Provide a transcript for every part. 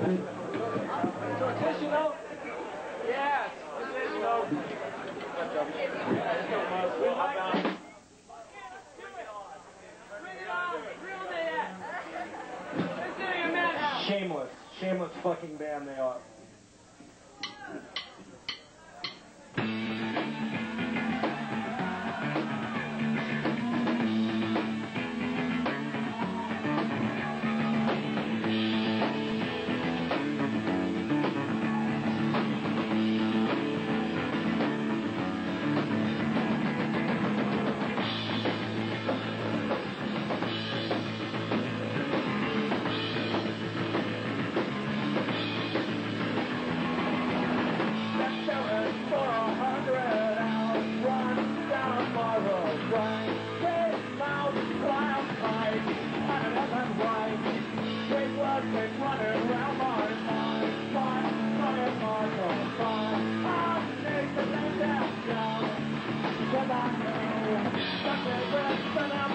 Traditional? Yes, traditional. We like it. Shameless, shameless fucking band they are.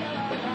Shut up,